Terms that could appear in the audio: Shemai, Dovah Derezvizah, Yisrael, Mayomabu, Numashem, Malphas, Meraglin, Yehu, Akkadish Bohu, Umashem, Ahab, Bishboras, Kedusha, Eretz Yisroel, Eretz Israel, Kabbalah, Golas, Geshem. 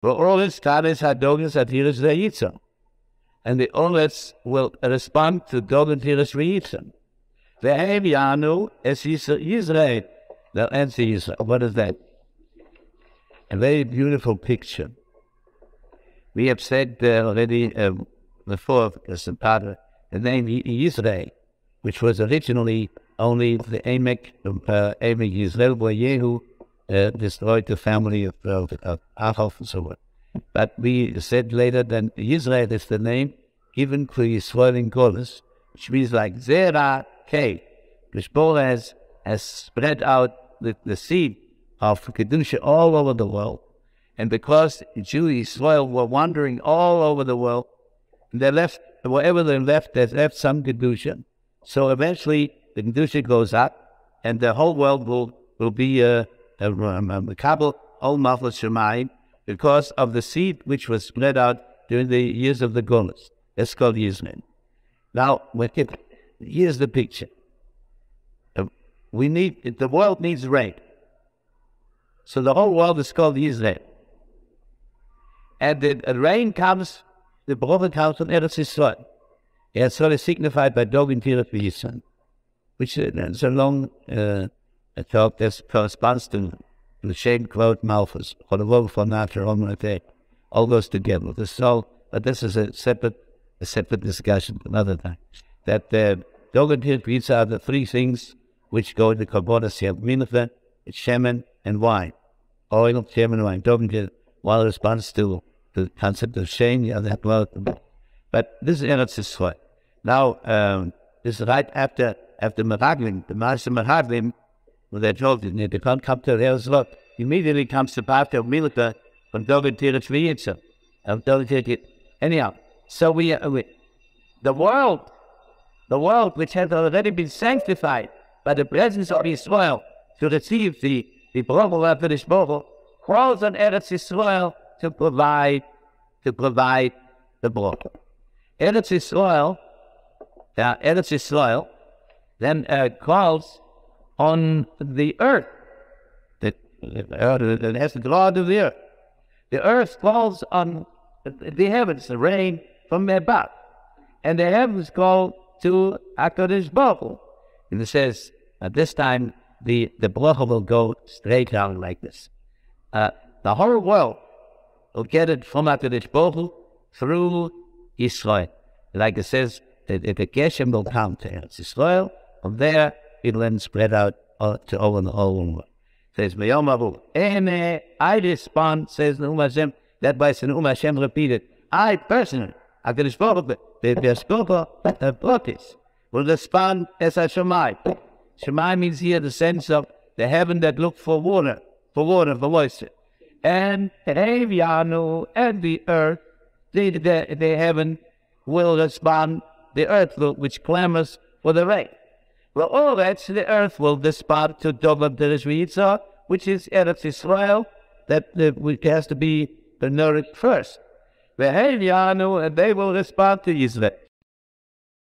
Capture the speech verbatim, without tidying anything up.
And the Oretz will respond to Dovah Derezvizah. Ve'em Yanu es Yisrael. They'll answer Israel. What is that? A very beautiful picture. We have said uh, already uh, before, as part the name Yisrael, which was originally only the Amek, uh, Amek Yisrael, where Yehu uh, destroyed the family of, of, of Ahab and so on. But we said later that Yisrael is the name given to Yisrael in Golas, which means like Zera K. Bishboras has spread out the, the seed of Kedusha all over the world. And because Jewish Israel were wandering all over the world, they left, wherever they left, they left some Kedusha. So eventually, the Kedusha goes up, and the whole world will, will be a Kabul, all Malphas Shemai, because of the seed which was spread out during the years of the Golas. That's called Yisrael. Now, here's the picture. We need, the world needs rain. So the whole world is called Yisrael. And the rain comes, the broken comes from Eretz Yisroel. Yisroel is signified by Dovah Derezvizah, which is a long uh, a talk that corresponds to the Shem quote Malphas, all goes together. The soul, but this is a separate, a separate discussion another time. That Dovah Derezvizah are the three things which go in the Kabbalah, it's Shemen and wine. Oil, Shemen and wine. Dovah Derezvizah. One response to the concept of shame, the other well. But this is Eretz Yisroel. Now, um, this is right after after Meraglin, the master Meraglin, when they told him they can't come to Eretz Yisroel, immediately comes the path of Milka from Dovah Derezvizah and Dovah Derezvizah. Anyhow, so we, uh, we, the world, the world which has already been sanctified by the presence of Israel to receive the the Bishboras of Bishboras, calls on Eretz Yisroel to provide, to provide the broth. Eretz Yisroel, uh, Eretz Yisroel, then uh, calls on the earth. The, the earth it has the God of the earth. The earth calls on the heavens, the rain from above, and the heavens call to Akkadish Bohu. And it says at this time the the broth will go straight down like this. Uh, the whole world will get it from Akkadish Bohu through Israel. Like it says, the, the Geshem will come to Eretz Israel. From there, it will then spread out uh, to over the whole world. Says Mayomabu, Eme, I respond, says Numashem. That by Saint Umashem repeated, I personally, Akkadish Bohu, the Bishboras, the Prophets, will respond as a Shemai. Shemai means here the sense of the heaven that looked for water. For water, for moisture, and Evianu and the earth, the, the, the heaven will respond. The earth will, which clamors for the rain. Well, all that the earth will respond to Dovah Derezvizah, which is Eretz Israel, that uh, which has to be nourished first. Evianu and they will respond to Israel.